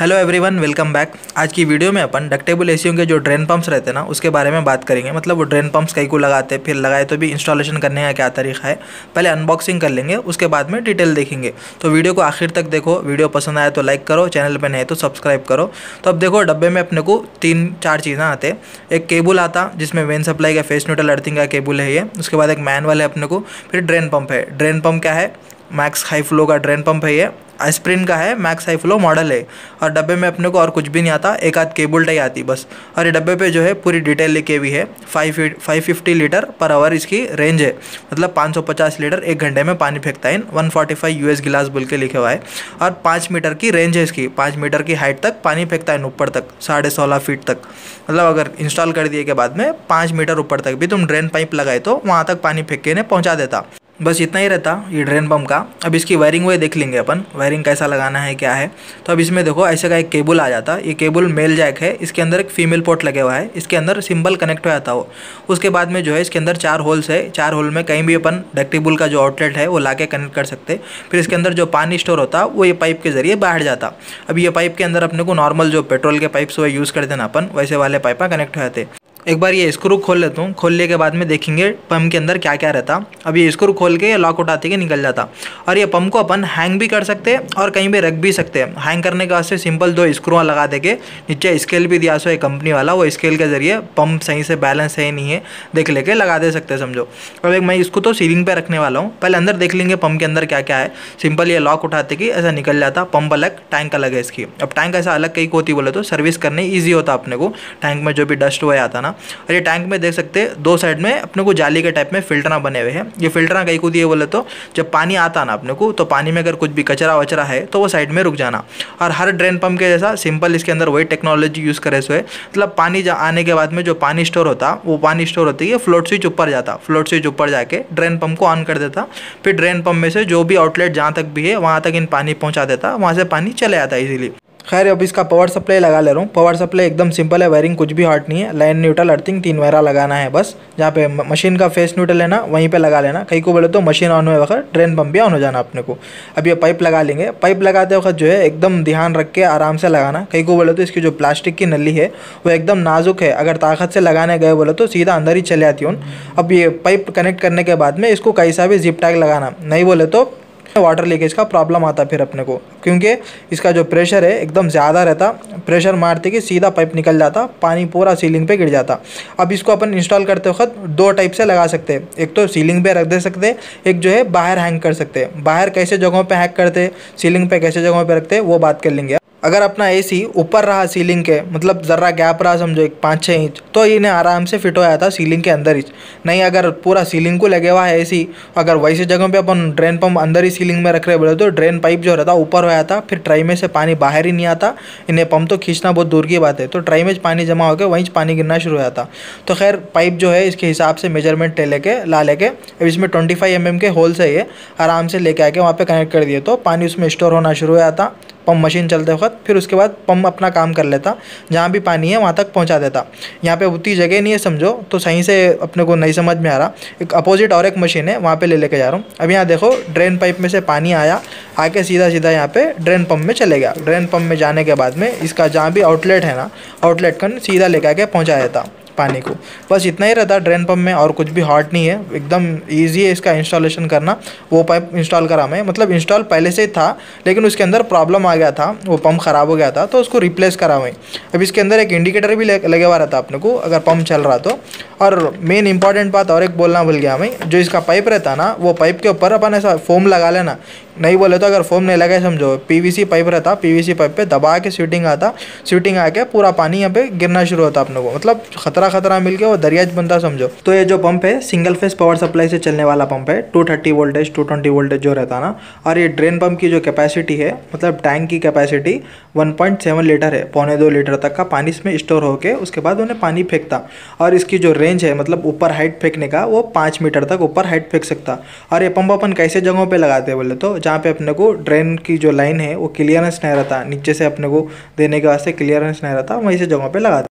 Hello everyone, welcome back. आज की video में अपन डक्टेबल एसीओ के जो ड्रेन पंप्स रहते हैं ना, उसके बारे में बात करेंगे। मतलब वो ड्रेन पंप्स कई को लगाते हैं, फिर लगाए तो भी इंस्टॉलेशन करने का क्या तरीका है। पहले अनबॉक्सिंग कर लेंगे, उसके बाद में डिटेल देखेंगे। तो वीडियो को आखिर तक देखो। वीडियो पसंद आया तो लाइक करो, चैनल पर नहीं तो सब्सक्राइब करो। तो अब देखो, डब्बे में अपने को 3-4 चीज़ें आते। एक केबल आता जिसमें वेन सप्लाई का फेस न्यूट्रल अर्थिंग का केबल है ये। उसके बाद एक मैनुअल है अपने को। फिर ड्रेन पंप है। ड्रेन पंप क्या है? मैक्स हाई-फ्लो का ड्रेन पंप है ये। एस्प्रिन का है, मैक्स हाई-फ्लो मॉडल है। और डब्बे में अपने को और कुछ भी नहीं आता, एक आध केबल टाई आती बस। और ये डब्बे पे जो है पूरी डिटेल लिखी हुई है। 550 लीटर पर आवर इसकी रेंज है। मतलब 550 लीटर एक घंटे में पानी फेंकता है इन 145 US गिलास बोल के लिखे हुआ है। और 5 मीटर की रेंज है इसकी। 5 मीटर की हाइट तक पानी फेंकता है ऊपर तक, 16.5 फीट तक। मतलब अगर इंस्टॉल कर दिए के बाद में 5 मीटर ऊपर तक भी तुम ड्रेन पाइप लगाए तो वहाँ तक पानी फेंक के इन्हें पहुँचा देता। बस इतना ही रहता ये ड्रेन पंप का। अब इसकी वायरिंग वे देख लेंगे अपन, वायरिंग कैसा लगाना है क्या है। तो अब इसमें देखो, ऐसे का एक केबल आ जाता। ये केबल मेल जैक है, इसके अंदर एक फीमेल पोर्ट लगे हुआ है, इसके अंदर सिंबल कनेक्ट हो जाता हो। उसके बाद में जो है इसके अंदर 4 होल्स है। 4 होल में कहीं भी अपन डक्टेबल का जो आउटलेट है वो ला के कनेक्ट कर सकते। फिर इसके अंदर जो पानी स्टोर होता वो ये पाइप के जरिए बाहर जाता। अब ये पाइप के अंदर अपने को नॉर्मल जो पेट्रोल के पाइप्स वो यूज़ करते ना अपन, वैसे वाले पाइप कनेक्ट हो जाते। एक बार ये स्क्रू खोल लेता हूँ, खोलने के बाद में देखेंगे पंप के अंदर क्या क्या रहता। अब ये स्क्रू खोल के लॉक उठाते के निकल जाता। और ये पंप को अपन हैंग भी कर सकते हैं और कहीं भी रख भी सकते हैं। हैंग करने के वास्ते सिंपल 2 स्क्रू लगा देके नीचे स्केल भी दिया सो है कंपनी वाला। वो स्केल के जरिए पंप सही से बैलेंस है नहीं है देख लेके लगा दे सकते समझो। अब एक मैं इसको तो सीलिंग पर रखने वाला हूँ, पहले अंदर देख लेंगे पंप के अंदर क्या क्या है। सिंपल ये लॉक उठाते कि ऐसा निकल जाता। पंप अलग, टैंक अलग है इसकी। अब टैंक ऐसा अलग कहीं होती बोले तो सर्विस करने ईजी होता अपने को। टैंक में जो भी डस्ट हुआ आता ना। और ये टैंक में देख सकते हैं 2 साइड में अपने को जाली के टाइप में फिल्टरना बने हुए हैं। ये फिल्टरना कहीं को दिए बोले तो जब पानी आता ना अपने को, तो पानी में अगर कुछ भी कचरा वचरा है तो वो साइड में रुक जाना। और हर ड्रेन पंप के जैसा सिंपल इसके अंदर वही टेक्नोलॉजी यूज़ करे सो है। मतलब पानी आने के बाद में जो पानी स्टोर होता वो पानी स्टोर होती है, फ्लोट स्विच ऊपर जाता। फ्लोट स्विच ऊपर जाके ड्रेन पंप को ऑन कर देता। फिर ड्रेन पंप में से जो भी आउटलेट जहाँ तक भी है वहाँ तक इन पानी पहुँचा देता, वहाँ से पानी चले जाता इजीली। खैर, अब इसका पावर सप्लाई लगा ले रहा हूँ। पावर सप्लाई एकदम सिंपल है, वायरिंग कुछ भी हॉट नहीं है। लाइन न्यूट्रल अर्थिंग 3 वायरा लगाना है बस। जहाँ पे मशीन का फेस न्यूट्रल है ना वहीं पे लगा लेना। कहीं को बोले तो मशीन ऑन हुए वक्त ड्रेन पंप भी ऑन हो जाना अपने को। अब ये पाइप लगा लेंगे। पाइप लगाते वक्त जो है एकदम ध्यान रख के आराम से लगाना। कहीं को बोले तो इसकी जो प्लास्टिक की नली है वो एकदम नाजुक है, अगर ताकत से लगाने गए बोले तो सीधा अंदर ही चले आती हूँ। अब ये पाइप कनेक्ट करने के बाद में इसको कहीं सा भी जिप टैग लगाना नहीं बोले तो वाटर लीकेज का प्रॉब्लम आता फिर अपने को, क्योंकि इसका जो प्रेशर है एकदम ज़्यादा रहता। प्रेशर मारते कि सीधा पाइप निकल जाता, पानी पूरा सीलिंग पे गिर जाता। अब इसको अपन इंस्टॉल करते वक्त 2 टाइप से लगा सकते हैं। एक तो सीलिंग पे रख दे सकते, एक जो है बाहर हैंग कर सकते हैं। बाहर कैसे जगहों पे हैंग करते, सीलिंग पे कैसे जगहों पे रखते वो बात कर लेंगे। अगर अपना एसी ऊपर रहा सीलिंग के, मतलब ज़र्रा गैप रहा समझो 1-5-6 इंच, तो इन्हें आराम से फिट हो जाता सीलिंग के अंदर ही। नहीं अगर पूरा सीलिंग को लगे हुआ है एसी, अगर वैसे जगह पे अपन ड्रेन पंप अंदर ही सीलिंग में रख रहे बोले तो ड्रेन पाइप जो रहता ऊपर हो जाता। फिर ट्राई में से पानी बाहर ही नहीं आता। इन्हें पंप तो खींचना बहुत दूर की बात है, तो ट्राई में पानी जमा होकर वहीं पानी गिरना शुरू हो जाता। तो खैर, पाइप जो है इसके हिसाब से मेजरमेंट ले लेके ला लेके, अब इसमें 25 mm के होल से ये आराम से लेके आके वहाँ पर कनेक्ट कर दिए तो पानी उसमें स्टोर होना शुरू हो जाता पंप मशीन चलते वक्त। फिर उसके बाद पंप अपना काम कर लेता, जहाँ भी पानी है वहाँ तक पहुँचा देता। यहाँ पे उतनी जगह नहीं है समझो, तो सही से अपने को नहीं समझ में आ रहा। एक अपोजिट और एक मशीन है वहाँ पे ले लेके जा रहा हूँ। अब यहाँ देखो, ड्रेन पाइप में से पानी आया, आके सीधा सीधा यहाँ पे ड्रेन पंप में चले गया। ड्रेन पंप में जाने के बाद में इसका जहाँ भी आउटलेट है ना, आउटलेट का सीधा लेके आके पहुँचा देता पानी को। बस इतना ही रहता ड्रेन पंप में, और कुछ भी हार्ड नहीं है, एकदम इजी है इसका इंस्टॉलेशन करना। वो पाइप इंस्टॉल करा मैं, मतलब इंस्टॉल पहले से ही था लेकिन उसके अंदर प्रॉब्लम आ गया था, वो पंप ख़राब हो गया था तो उसको रिप्लेस करा मैं। अब इसके अंदर एक इंडिकेटर भी लगे हुआ रहता अपने को अगर पंप चल रहा तो। और मेन इंपॉर्टेंट बात और एक बोलना भूल गया मैं, जो इसका पाइप रहता ना वो पाइप के ऊपर अपन ऐसा फोम लगा लेना। नहीं बोले तो अगर फोम नहीं लगाए समझो, पीवीसी पाइप रहता, पीवीसी पाइप पे दबा के स्वीटिंग आता। स्वीटिंग आके पूरा पानी यहाँ पे गिरना शुरू होता अपने को, मतलब खतरा मिलके वो दरियाज बनता समझो। तो ये जो पंप है सिंगल फेस पावर सप्लाई से चलने वाला पंप है। 230 वोल्टेज 220 वोल्टेज जो रहता ना। और ये ड्रेन पंप की जो कैपेसिटी है, मतलब टैंक की कैपेसिटी 1.7 लीटर है। 2.25 लीटर तक का पानी इसमें स्टोर होके उसके बाद उन्हें पानी फेंकता। और इसकी जो रेंज है, मतलब ऊपर हाइट फेंकने का, वो 5 मीटर तक ऊपर हाइट फेंक सकता। और ये पंप अपन कैसे जगहों पर लगाते बोले तो जहाँ पे अपने को ड्रेन की जो लाइन है वो क्लियरेंस नहीं रहता, नीचे से अपने को देने के वास्ते क्लियरेंस नहीं रहता, वहीं से जगहों पे लगाते।